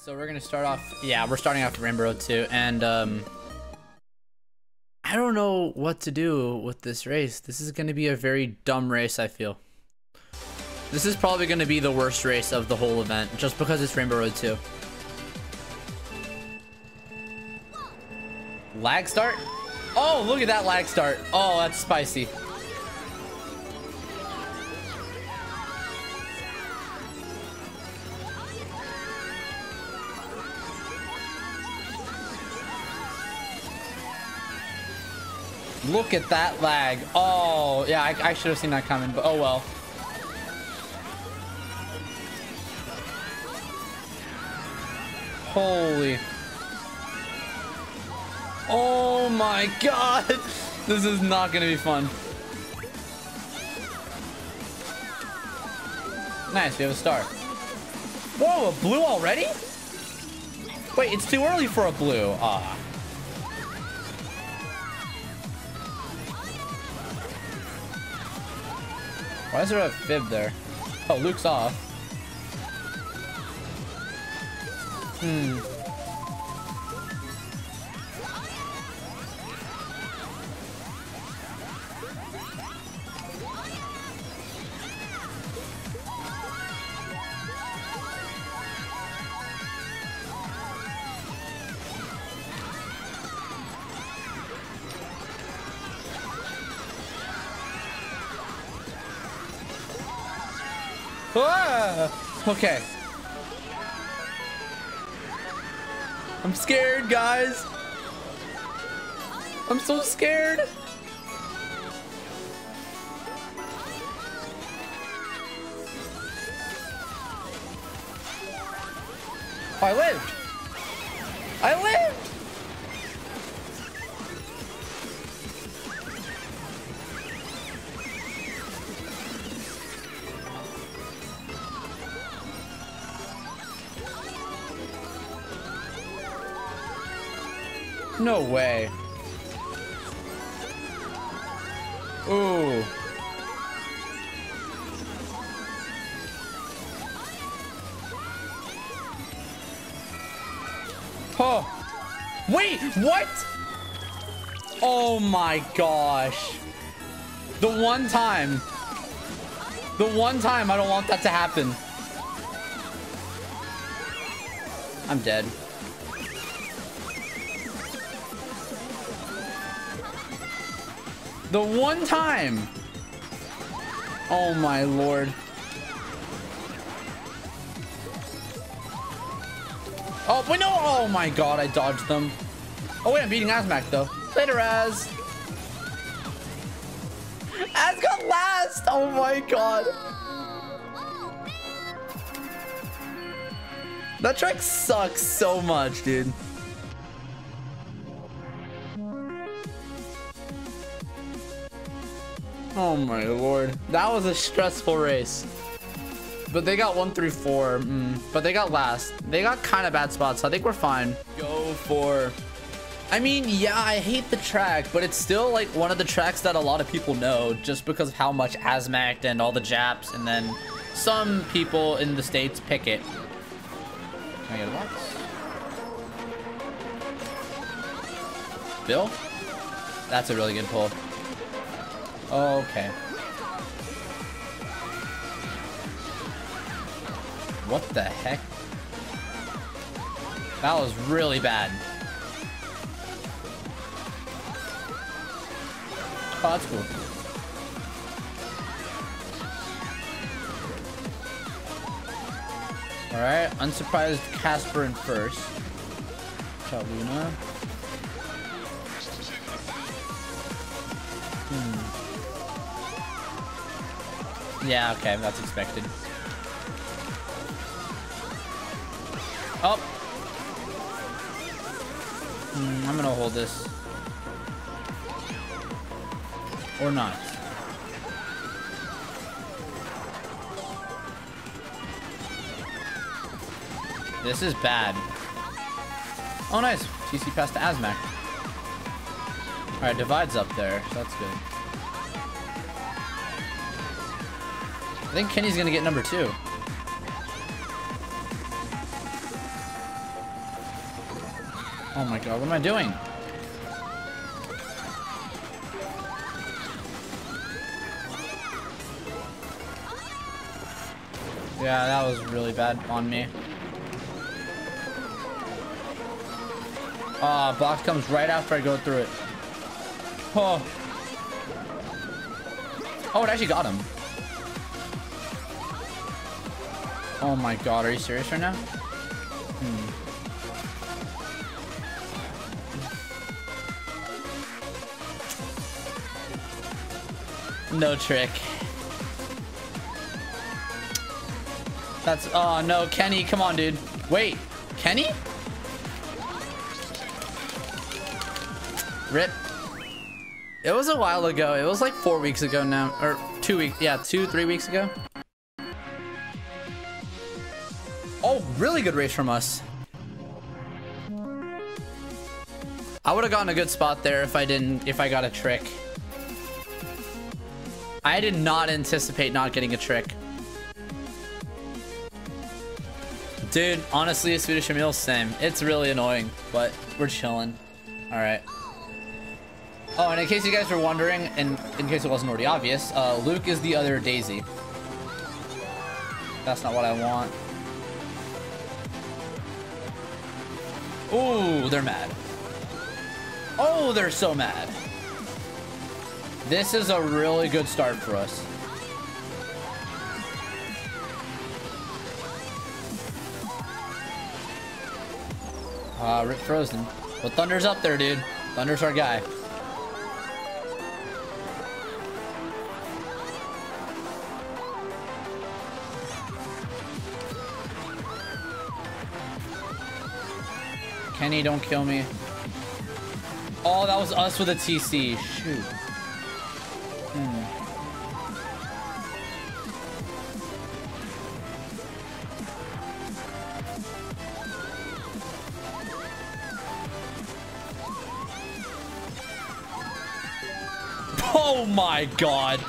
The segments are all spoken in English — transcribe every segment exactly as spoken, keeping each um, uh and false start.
So we're gonna start off, yeah, we're starting off Rainbow Road two, and um, I don't know what to do with this race. This is gonna be a very dumb race, I feel. This is probably gonna be the worst race of the whole event, just because it's Rainbow Road two. Lag start? Oh, look at that lag start. Oh, that's spicy. Look at that lag. Oh, yeah, I, I should have seen that coming, but oh well. Holy. Oh my god. This is not going to be fun. Nice, we have a star. Whoa, a blue already? Wait, it's too early for a blue. Ah. Why is there a fib there? Oh, Luke's off. Hmm. Ah, okay. I'm scared, guys. I'm so scared. Oh, I lived. I lived. No way. Ooh. Oh. Wait, what? Oh my gosh. The one time. The one time I don't want that to happen. I'm dead. The one time. Oh my lord. Oh, wait, no. Oh my god, I dodged them. Oh, wait, I'm beating Azmatch though. Later, Az. Az got last. Oh my god. That track sucks so much, dude. Oh my lord, that was a stressful race, but they got one through four. Mm, but they got last. They got kind of bad spots, so I think we're fine. Go for, I mean, yeah, I hate the track, but it's still like one of the tracks that a lot of people know just because of how much Azmatch and all the Japs and then some people in the States pick it. Can I get a box? Bill? That's a really good pull. Okay. What the heck? That was really bad. Oh, that's cool. Alright, unsurprised Casper in first. Chaluna. Hmm. Yeah, okay, that's expected. Oh! Mm, I'm gonna hold this. Or not. This is bad. Oh, nice. T C passed to Azmatch. Alright, Divides up there, so that's good. I think Kenny's gonna get number two. Oh my god, what am I doing? Yeah, that was really bad on me. Ah, oh, box comes right after I go through it. Oh. Oh, it actually got him. Oh my god, are you serious right now? Hmm. No trick. That's, oh no, Kenny, come on, dude. Wait, Kenny? Rip. It was a while ago. It was like four weeks ago now, or two weeks, yeah, two, three weeks ago. Oh, really good race from us. I would have gotten a good spot there if I didn't, if I got a trick. I did not anticipate not getting a trick. Dude, honestly, Swedish Emil, same. It's really annoying, but we're chilling. All right. Oh, and in case you guys were wondering, and in case it wasn't already obvious, uh, Luke is the other Daisy. That's not what I want. Ooh, they're mad. Oh, they're so mad. This is a really good start for us. Uh, rip Frozen. But well, Thunder's up there, dude. Thunder's our guy. Kenny, don't kill me. Oh, that was us with a T C. Shoot. Hmm. Oh my god.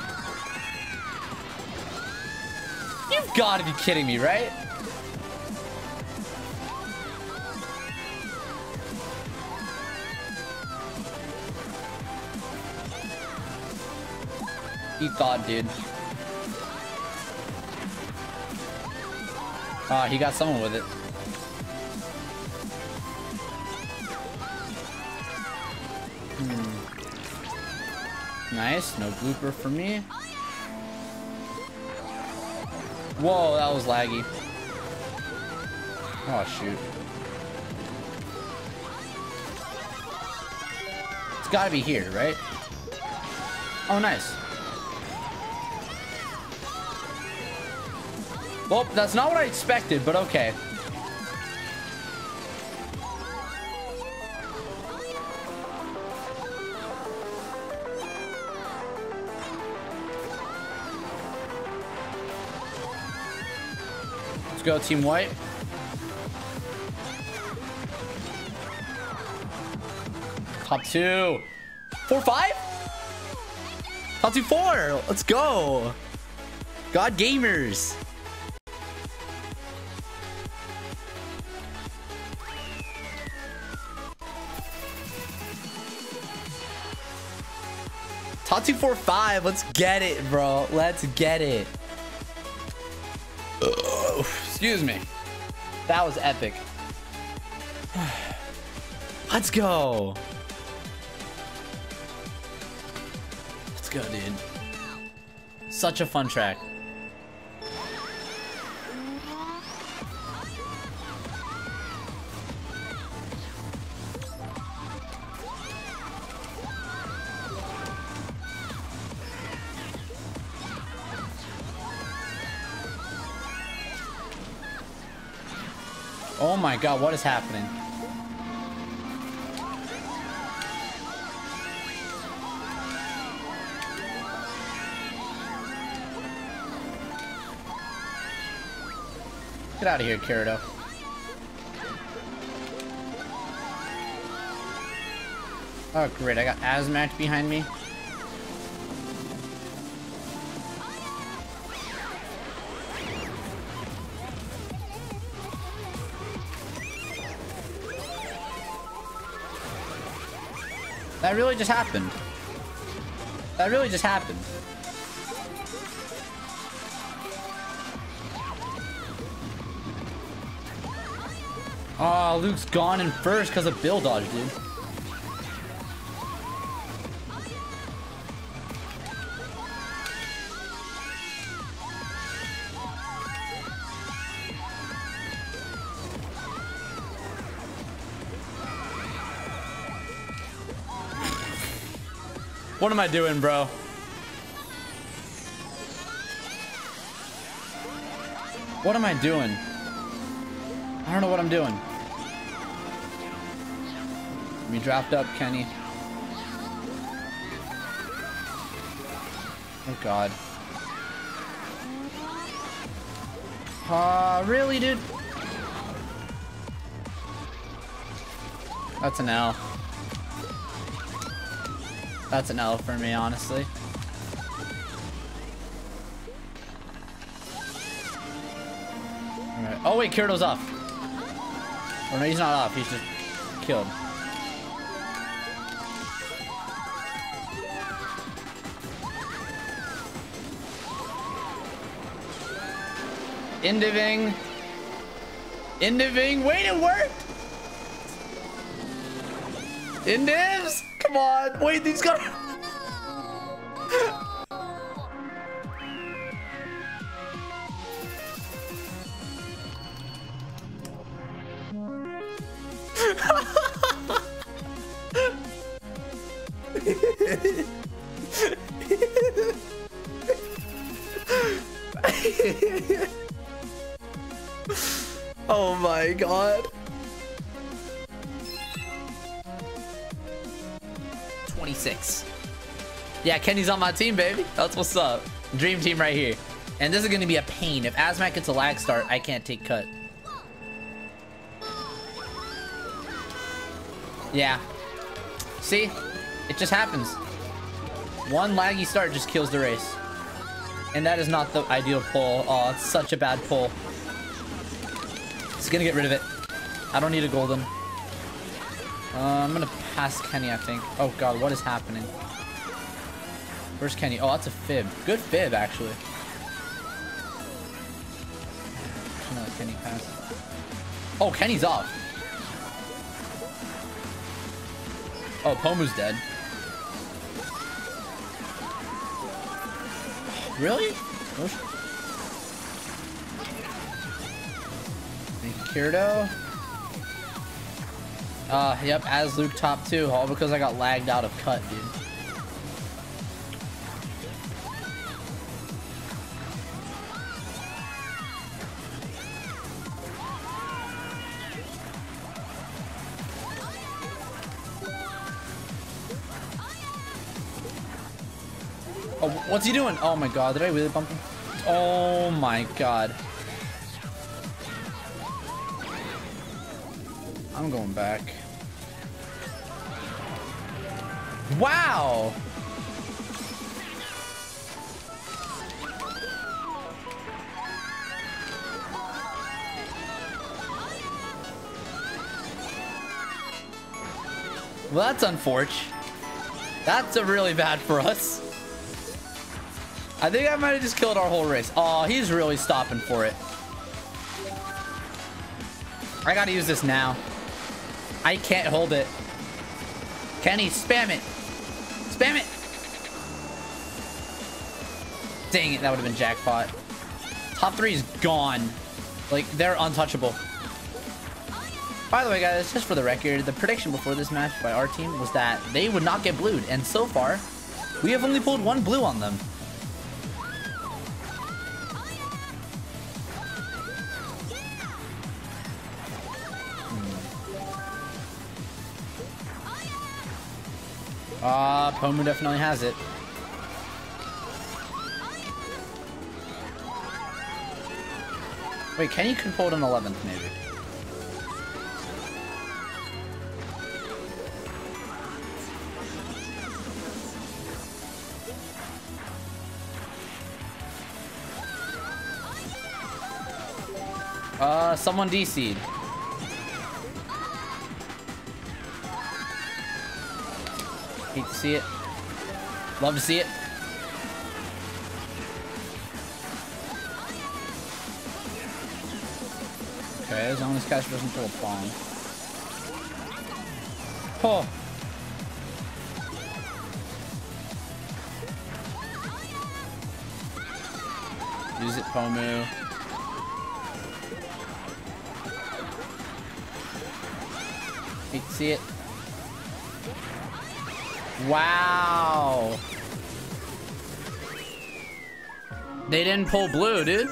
You've got to be kidding me, right? He thought, dude. Ah, uh, he got someone with it. Nice, no blooper for me. Whoa, that was laggy. Oh, shoot. It's gotta be here, right? Oh, nice. Well, that's not what I expected, but okay. Go team white. Top two. Four, five? Top two, four. Let's go. God gamers. Top two, four, five. Let's get it, bro. Let's get it. Excuse me. That was epic. Let's go. Let's go, dude. Such a fun track. Oh my god, what is happening? Get out of here, Carado. Oh great, I got Azmatch behind me. That really just happened. That really just happened. Oh, Luke's gone in first because of Bill Dodge, dude. What am I doing, bro? What am I doing? I don't know what I'm doing. We dropped up, Kenny. Oh God. Ah, uh, really, dude? That's an L. That's an L for me, honestly. Alright. Oh wait, Kirtle's off. Or no, he's not off, he's just killed. Indiving. Indiving. Wait, it worked! Indivs! Come on, wait, these guys. Oh my God. twenty-six. Yeah, Kenny's on my team, baby. That's what's up. Dream team right here. And this is going to be a pain. If Azmatch gets a lag start, I can't take cut. Yeah. See? It just happens. One laggy start just kills the race. And that is not the ideal pull. Oh, it's such a bad pull. It's going to get rid of it. I don't need a golden. Uh, I'm going to pass Kenny, I think. Oh God, what is happening? Where's Kenny? Oh, that's a fib. Good fib, actually. I'm gonna let Kenny pass. Oh, Kenny's off. Oh, Pomu's dead. Really? Carado. Uh, yep, as Luke top two, all because I got lagged out of cut, dude. Oh, what's he doing? Oh my God, did I really bump him? Oh my God. I'm going back. Wow! Well, that's unfortunate. That's a really bad for us. I think I might have just killed our whole race. Oh, he's really stopping for it. I gotta use this now. I can't hold it. Kenny, spam it. Spam it. Dang it, that would have been jackpot. Top three is gone. Like, they're untouchable. By the way, guys, just for the record, the prediction before this match by our team was that they would not get blued. And so far, we have only pulled one blue on them. Ah, uh, Pomu definitely has it. Wait, Kenny can pull it on eleventh, maybe. Uh, someone D C'd. Hate to see it. Love to see it. Okay, as long as Cash doesn't pull a bomb. Oh! Use it, Pomu. You can see it. Wow! They didn't pull blue, dude.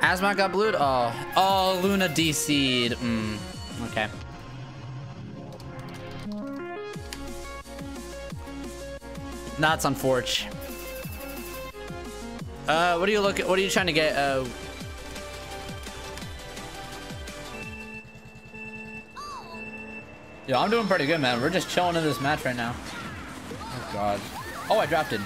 Azmatch got blued? Oh. Oh, Luna D C'd. Mm. Okay. That's unfortunate. Uh, what are you looking? What are you trying to get? Uh, yo, I'm doing pretty good, man. We're just chilling in this match right now. Oh god. Oh, I drafted.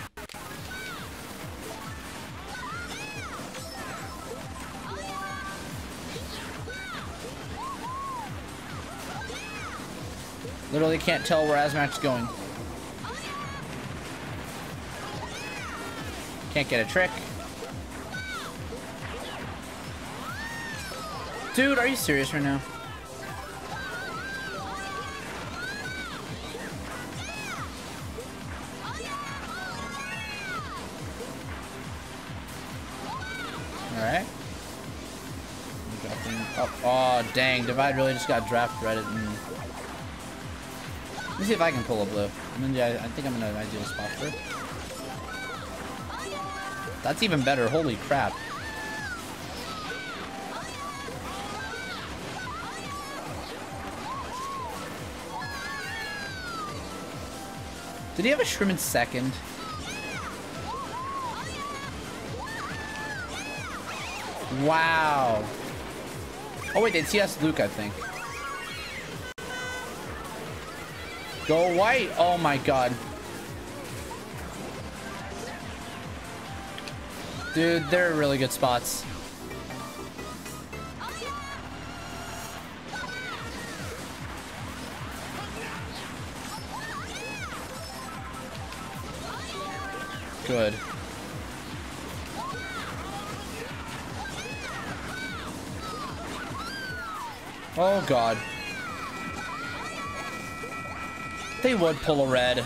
Literally can't tell where Azmatch is going. Can't get a trick. Dude, are you serious right now? Alright. Oh, oh, dang. Divide really just got draft redded. Mm. Let me see if I can pull a blue. I'm in the, I think I'm in an ideal spot for it. That's even better. Holy crap. Did he have a shrimp in second? Wow. Oh wait, they T S Luke, I think. Go white. Oh my god. Dude, they're really good spots. Good. Oh god. They would pull a red.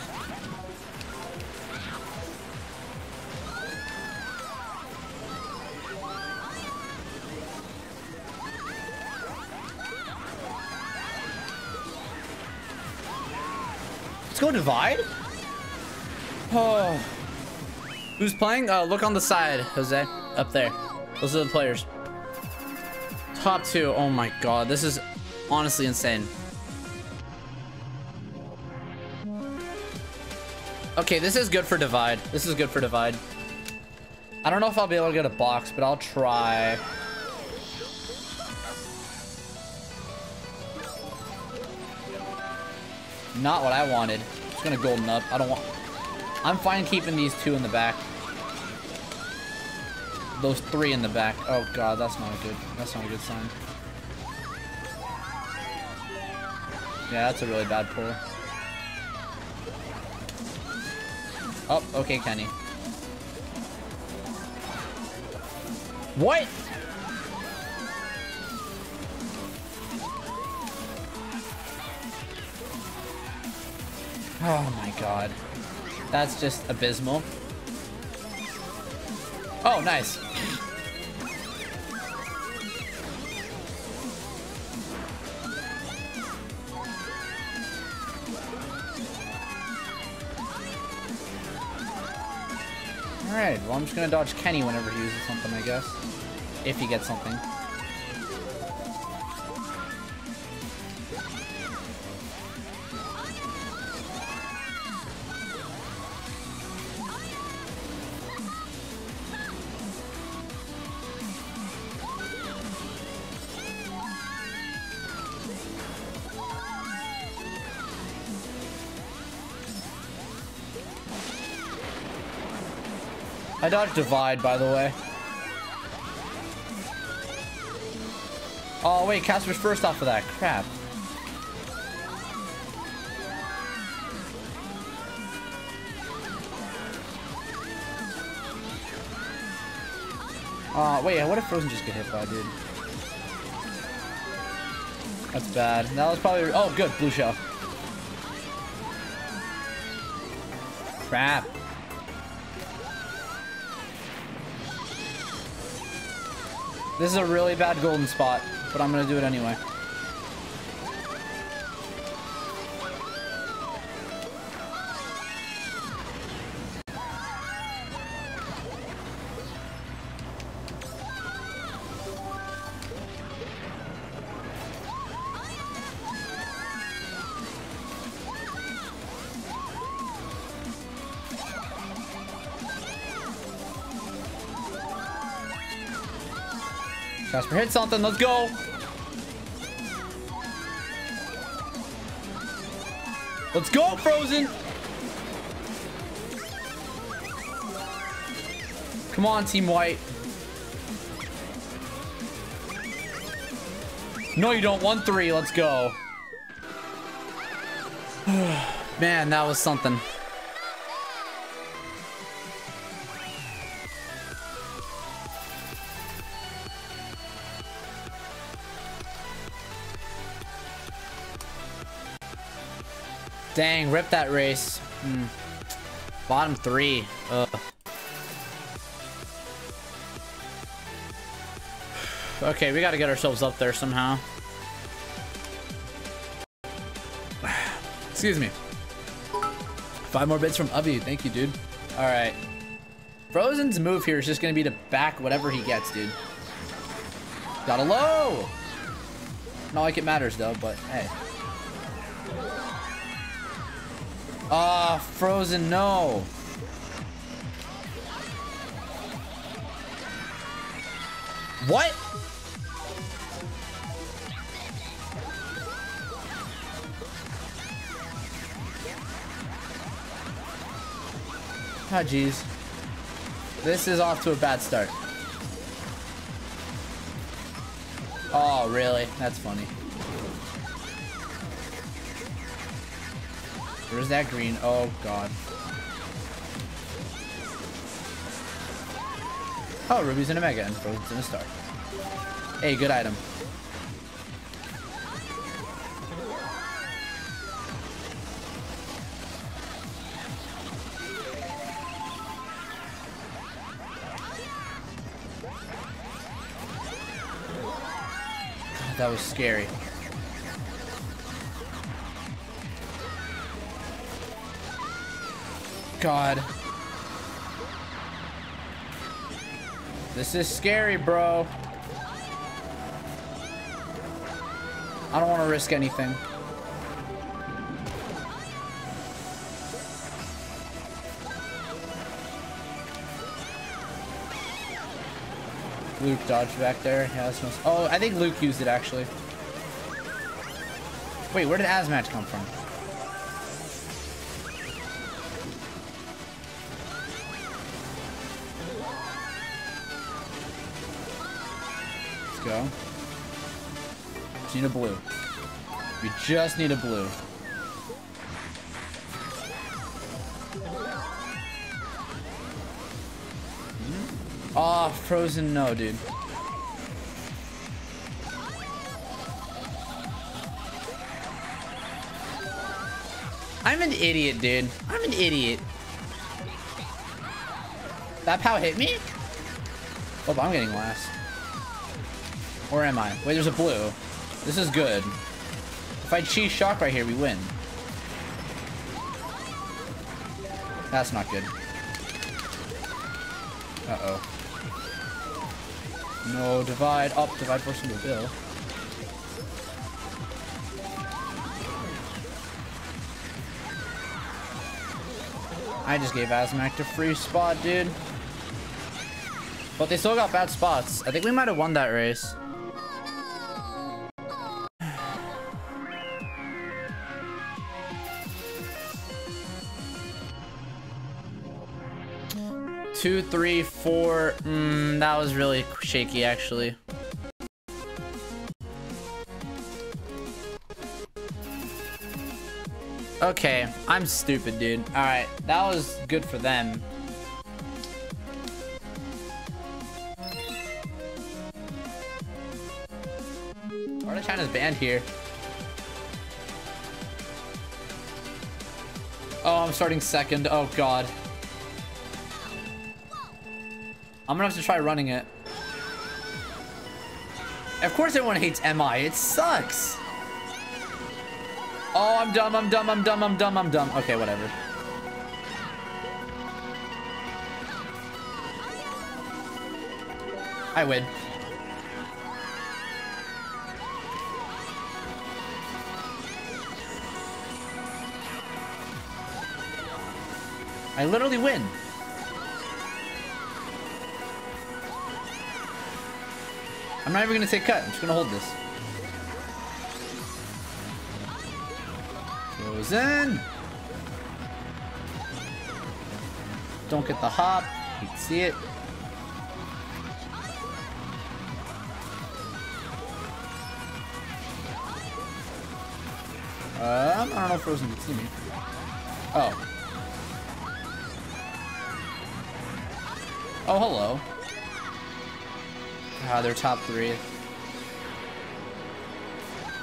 Let's go divide? Oh. Who's playing? Uh, look on the side, Jose. Up there. Those are the players. Top two. Oh my god. This is honestly insane. Okay, this is good for divide. This is good for divide. I don't know if I'll be able to get a box, but I'll try. Not what I wanted. It's gonna golden up. I don't want. I'm fine keeping these two in the back. Those three in the back. Oh god, that's not a good. That's not a good sign. Yeah, that's a really bad pull. Oh, okay, Kenny. What? Oh my god. That's just abysmal. Oh, nice. Alright, well, I'm just gonna dodge Kenny whenever he uses something, I guess. If he gets something. I dodged divide, by the way. Oh wait, Casper's first off of that. Crap. Uh, wait, what if Frozen just get hit by, dude? That's bad. That was probably... Oh, good. Blue shell. Crap. This is a really bad golden spot, but I'm going to do it anyway. Casper hit something, let's go! Let's go, Frozen! Come on, Team White. No, you don't. one three, let's go. Man, that was something. Dang, rip that race. Mm. Bottom three. Ugh. Okay, we gotta get ourselves up there somehow. Excuse me. Five more bits from Ubi. Thank you, dude. Alright. Frozen's move here is just gonna be to back whatever he gets, dude. Got a low! Not like it matters, though, but hey. Ah, uh, Frozen, no. What? Ah, jeez. This is off to a bad start. Oh, really? That's funny. Where's that green? Oh, God. Oh, Ruby's in a Mega and Frozen's in a Star. Hey, good item. God, that was scary. God. This is scary, bro. I don't want to risk anything. Luke dodged back there. Yeah, that's most... Oh, I think Luke used it, actually. Wait, where did Azmatch come from? Go. Just need a blue. We just need a blue. Ah, oh, Frozen, no, dude. I'm an idiot, dude. I'm an idiot. That pow hit me? Oh, but I'm getting last. Or am I? Wait, there's a blue. This is good. If I cheese shock right here, we win. That's not good. Uh-oh. No, divide up, divide push into Bill. I just gave Azmatch a free spot, dude. But they still got bad spots. I think we might have won that race. Two, three, four. Mm, that was really shaky, actually. Okay, I'm stupid, dude. All right, that was good for them. Part of China's banned here. Oh, I'm starting second. Oh, God. I'm gonna have to try running it. Of course everyone hates M I. It sucks. Oh, I'm dumb, I'm dumb, I'm dumb, I'm dumb, I'm dumb. Okay, whatever. I win. I literally win. I'm not even gonna take cut. I'm just gonna hold this. Frozen. Don't get the hop. You can see it. Um, I don't know if Frozen can see me. Oh. Oh, hello. Ah, they're top three.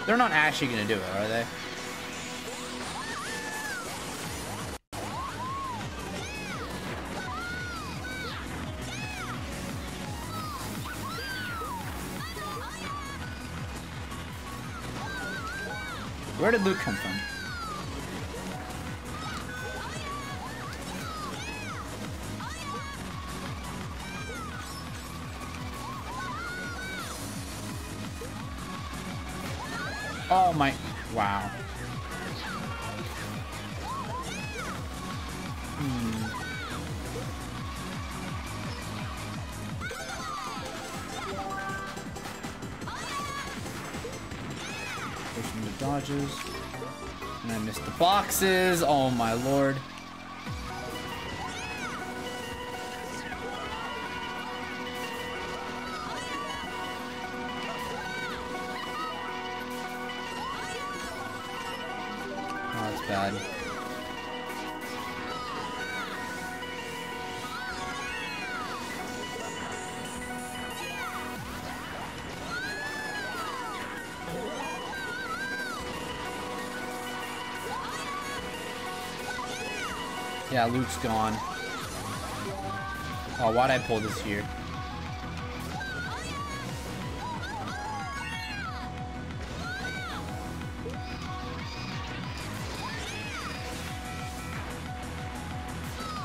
They're not actually gonna do it, are they? Where did Luke come from? Oh my, wow. Hmm. Pushing the dodges. And I missed the boxes. Oh my lord. Bad. Yeah, Luke's gone. Oh, why'd I pull this here?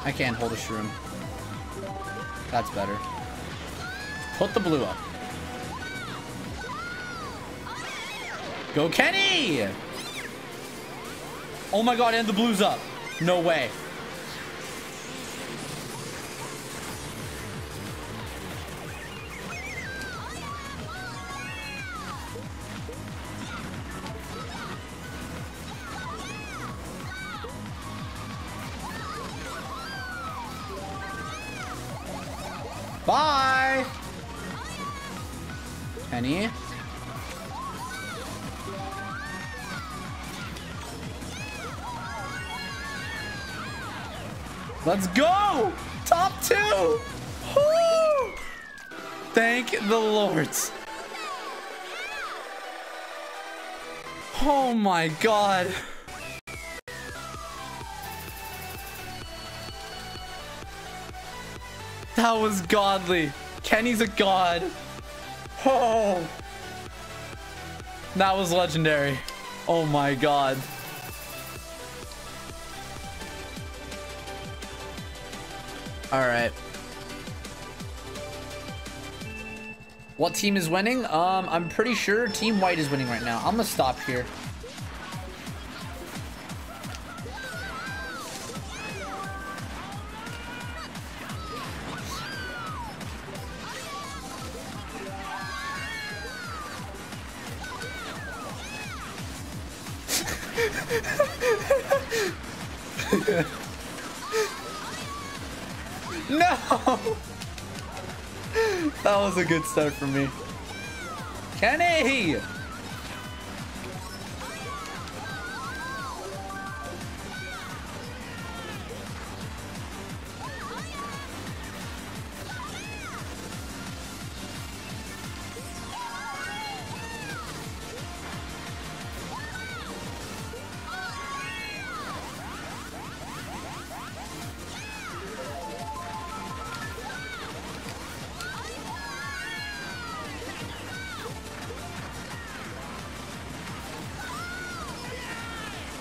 I can't hold a shroom. That's better. Put the blue up. Go Kenny! Oh my god, and the blue's up. No way. Bye! Penny. Let's go! Top two! Woo! Thank the Lords. Oh my god. That was godly. Kenny's a god. Oh. That was legendary. Oh my god. All right. What team is winning? Um, I'm pretty sure Team White is winning right now. I'm gonna stop here. No! That was a good start for me. Kenny!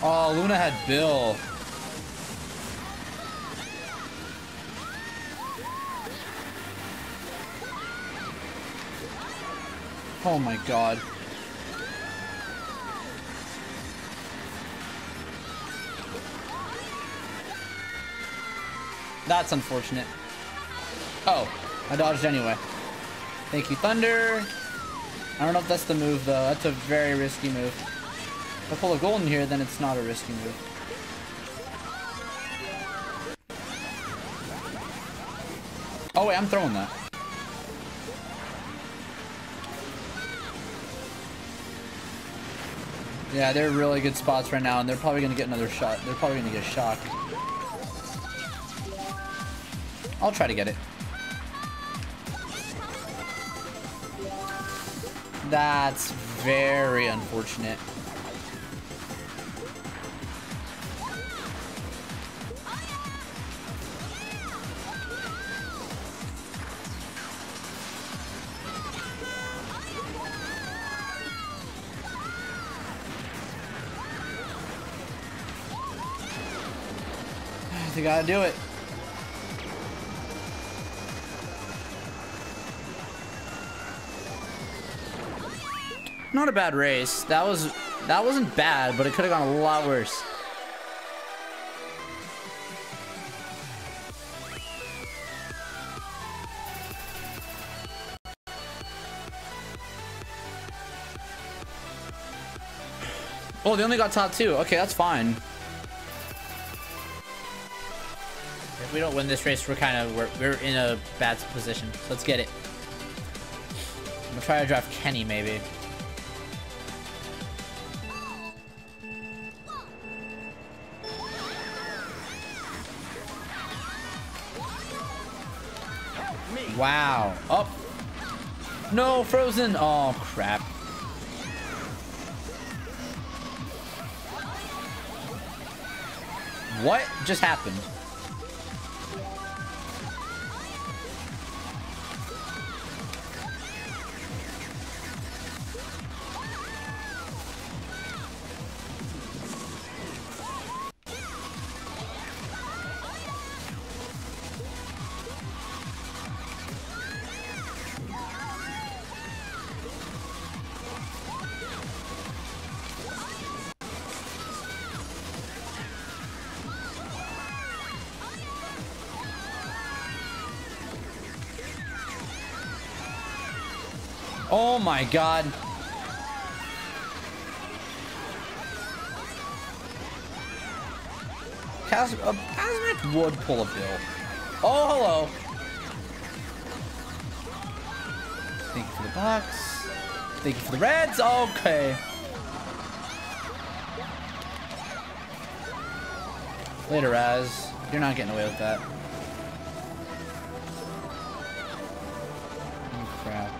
Oh, Luna had Bill. Oh my god. That's unfortunate. Oh, I dodged anyway. Thank you, Thunder. I don't know if that's the move, though. That's a very risky move. If I pull a golden here, then it's not a risky move. Oh, wait, I'm throwing that. Yeah, they're really good spots right now, and they're probably going to get another shot. They're probably going to get shocked. I'll try to get it. That's very unfortunate. They gotta do it. Not a bad race. That was that wasn't bad, but it could have gone a lot worse. Oh, they only got top two. Okay, that's fine. If we don't win this race, we're kind of we're, we're in a bad position. So let's get it. I'm gonna try to draft Kenny, maybe. Wow. Oh. No, Frozen. Oh, crap. What just happened? Oh my god. Casper, uh, Azmatch would pull a bill. Oh, hello. Thank you for the box. Thank you for the reds. Okay. Later, Az. You're not getting away with that. Oh, crap.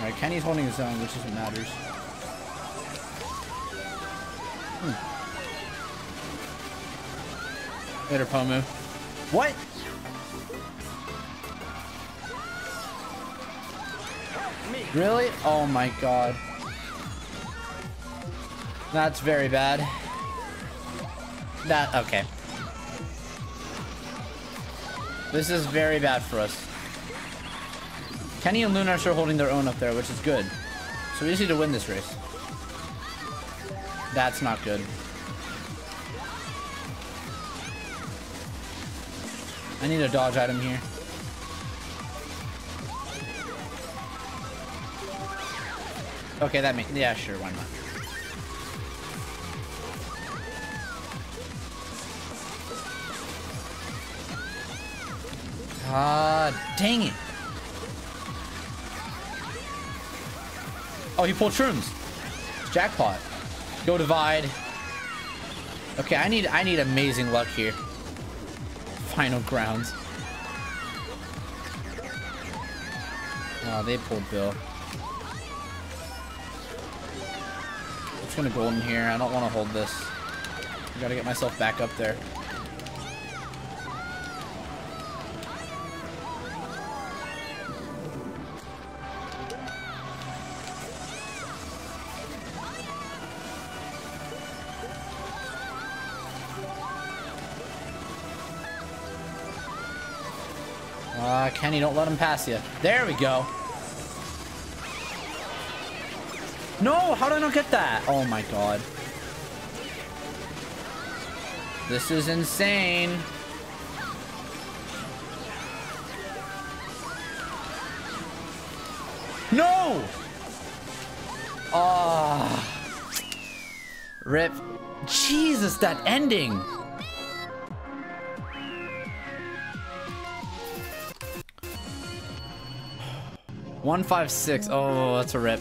Alright, Kenny's holding his own, which is what matters. Hmm. Later, Pomu. What? Really? Oh my god. That's very bad. That, okay. This is very bad for us. Kenny and Luna are sure holding their own up there, which is good. So we just need to win this race. That's not good. I need a dodge item here. Okay, that makes... Yeah, sure, why not? God dang it! Oh, he pulled shrooms. Jackpot. Go divide. Okay, I need I need amazing luck here. Final grounds. Oh, they pulled Bill. I'm just gonna golden here. I don't want to hold this. I gotta get myself back up there. Uh, Kenny, don't let him pass you. There we go. No, how did I not get that? Oh my god. This is insane. No! Ah. Rip. Jesus, that ending. one five six. Oh, that's a rip.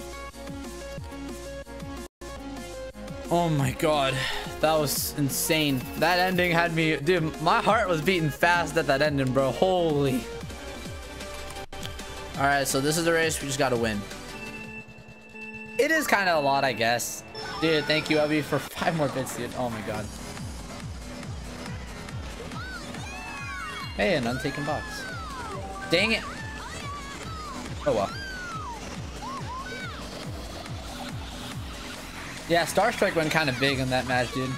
Oh my god, that was insane. That ending had me, dude, my heart was beating fast at that ending, bro. Holy. All right, so this is the race we just gotta win. It is kind of a lot, I guess. Dude, thank you, Ubi, for five more bits, dude. Oh my god. Hey, an untaken box. Dang it. Oh well. Yeah, Starstrike went kind of big in that match, dude.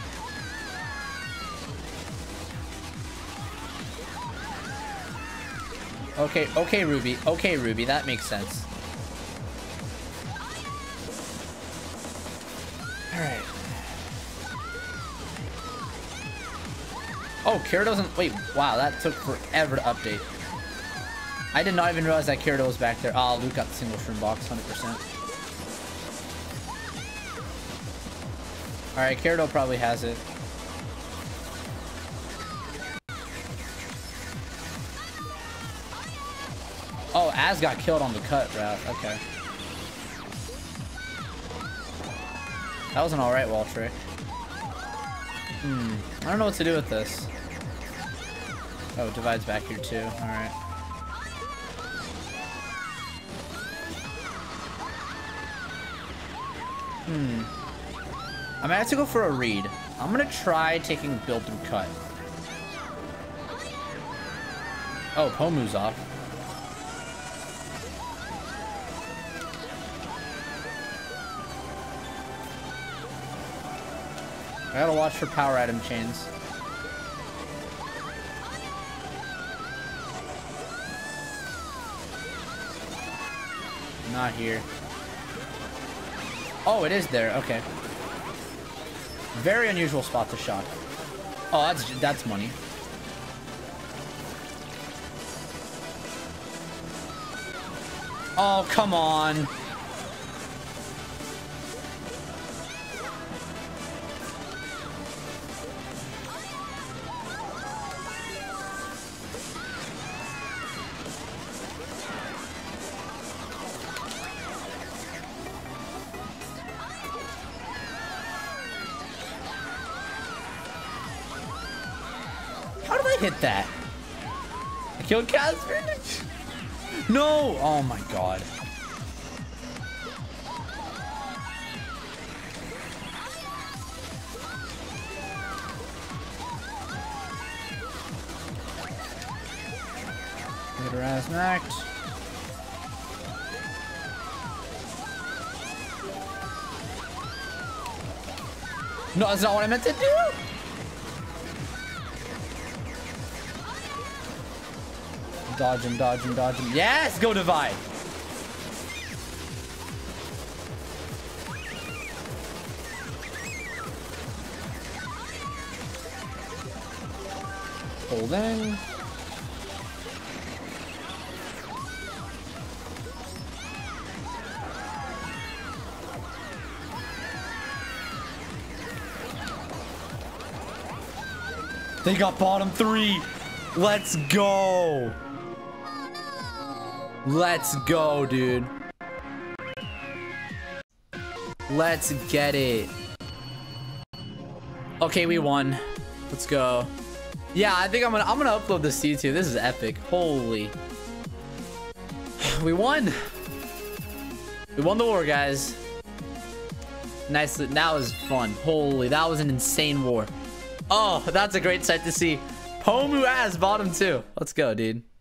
Okay, okay, Ruby. Okay, Ruby. That makes sense. Alright. Oh, Kirtle doesn't... Wait, wow, that took forever to update. I did not even realize that Kirtle was back there. Oh, Luke got the single shroom box, one hundred percent. Alright, Carado probably has it. Oh, Az got killed on the cut route. Okay. That was an alright wall trick. Hmm. I don't know what to do with this. Oh, Divides back here too. Alright. Hmm. I'm gonna have to go for a read. I'm gonna try taking build through cut. Oh, Pomu's off. I gotta watch for power item chains. Not here. Oh, it is there. Okay. Very unusual spot to shock. Oh, that's that's money. Oh, come on. Hit that. I killed Casper. No! Oh my god. Get her ass knocked. No, that's not what I meant to do! Dodge him, dodge him, dodge him. Yes! Go divide! Hold in. They got bottom three! Let's go! Let's go, dude. Let's get it. Okay, we won. Let's go. Yeah, I think I'm gonna I'm gonna upload this to YouTube. This is epic. Holy. We won. We won the war, guys. Nicely. That was fun. Holy, that was an insane war. Oh, that's a great sight to see. Pomu as bottom two. Let's go, dude.